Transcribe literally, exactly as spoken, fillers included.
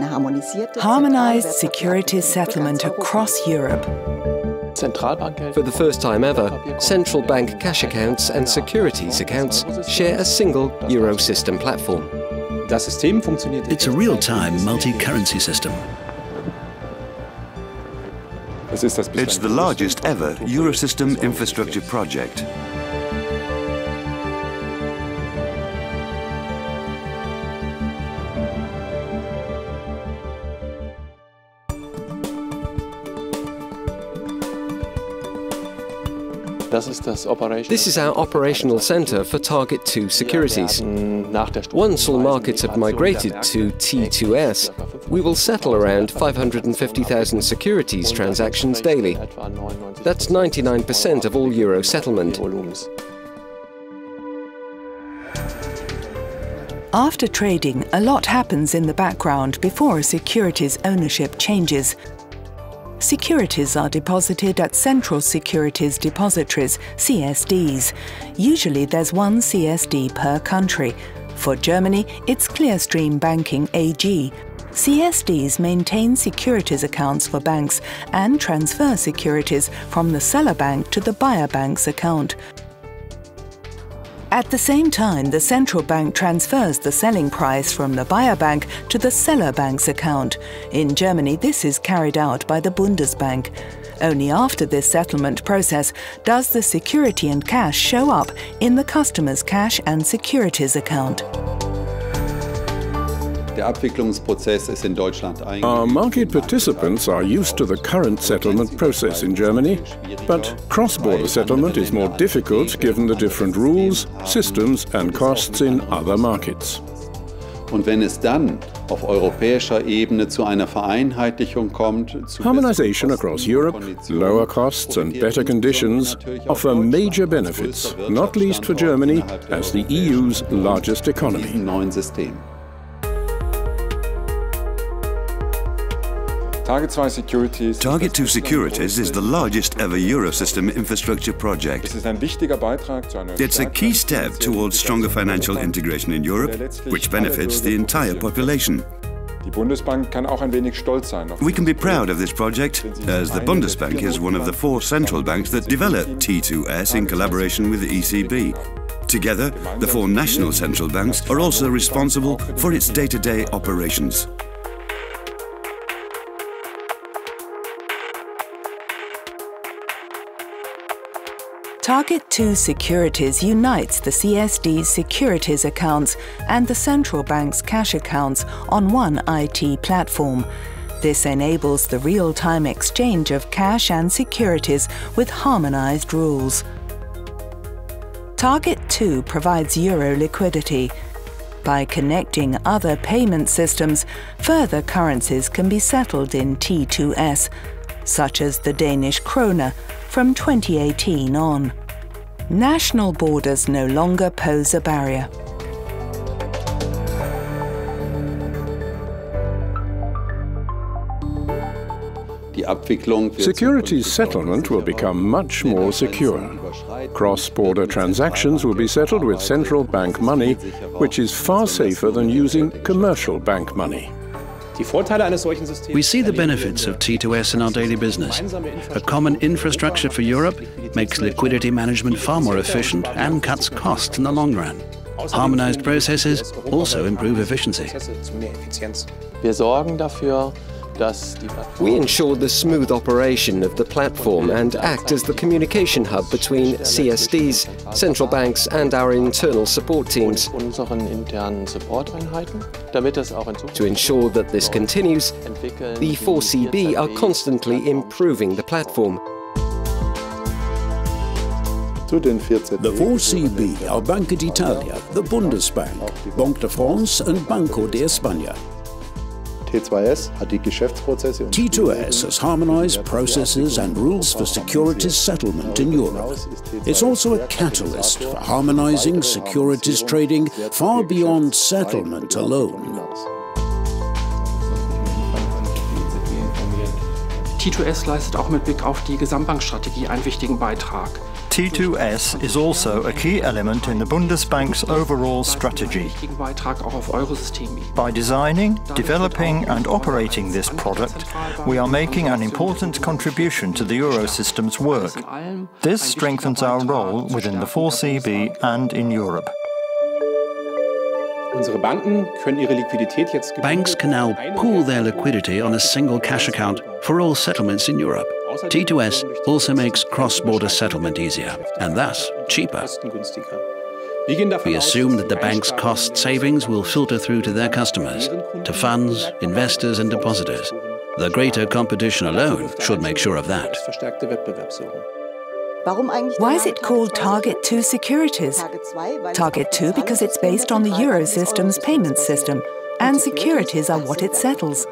harmonized securities settlement across Europe. For the first time ever, central bank cash accounts and securities accounts share a single Eurosystem platform. It's a real-time multi-currency system. It's the largest ever Eurosystem infrastructure project. This is our operational centre for Target two Securities. Once all markets have migrated to T two S, we will settle around five hundred fifty thousand securities transactions daily. That's ninety-nine percent of all euro settlement. After trading, a lot happens in the background before a securities ownership changes. Securities are deposited at Central Securities Depositories, C S Ds. Usually there's one C S D per country. For Germany, it's Clearstream Banking A G. C S Ds maintain securities accounts for banks and transfer securities from the seller bank to the buyer bank's account. At the same time, the central bank transfers the selling price from the buyer bank to the seller bank's account. In Germany, this is carried out by the Bundesbank. Only after this settlement process does the security and cash show up in the customer's cash and securities account. Our market participants are used to the current settlement process in Germany, but cross-border settlement is more difficult given the different rules, systems and costs in other markets. Harmonization across Europe, lower costs and better conditions offer major benefits, not least for Germany as the E U's largest economy. Target two Securities is the largest ever Eurosystem infrastructure project. It's a key step towards stronger financial integration in Europe, which benefits the entire population. We can be proud of this project, as the Bundesbank is one of the four central banks that developed T two S in collaboration with the E C B. Together, the four national central banks are also responsible for its day-to-day operations. Target two Securities unites the C S D securities accounts and the central bank's cash accounts on one I T platform. This enables the real-time exchange of cash and securities with harmonized rules. Target two provides euro liquidity. By connecting other payment systems, further currencies can be settled in T two S, such as the Danish kroner, from twenty eighteen on. National borders no longer pose a barrier. Securities settlement will become much more secure. Cross-border transactions will be settled with central bank money, which is far safer than using commercial bank money. We see the benefits of T two S in our daily business. A common infrastructure for Europe makes liquidity management far more efficient and cuts costs in the long run. Harmonized processes also improve efficiency. We ensure the smooth operation of the platform and act as the communication hub between C S Ds, central banks and our internal support teams. To ensure that this continues, the four C B are constantly improving the platform. The four C B are Banca d'Italia, the Bundesbank, Banque de France and Banco de España. T two S has harmonized processes and rules for securities settlement in Europe. It's also a catalyst for harmonizing securities trading far beyond settlement alone. T two S leistet auch mit Blick auf die Gesamtbankstrategie einen wichtigen Beitrag. T two S is also a key element in the Bundesbank's overall strategy. By designing, developing and operating this product, we are making an important contribution to the Eurosystem's work. This strengthens our role within the four C B and in Europe. Banks can now pool their liquidity on a single cash account for all settlements in Europe. T two S also makes cross-border settlement easier and thus cheaper. We assume that the bank's cost savings will filter through to their customers, to funds, investors and depositors. The greater competition alone should make sure of that. Why is it called Target two Securities? Target two because it's based on the Eurosystem's payment system, and securities are what it settles.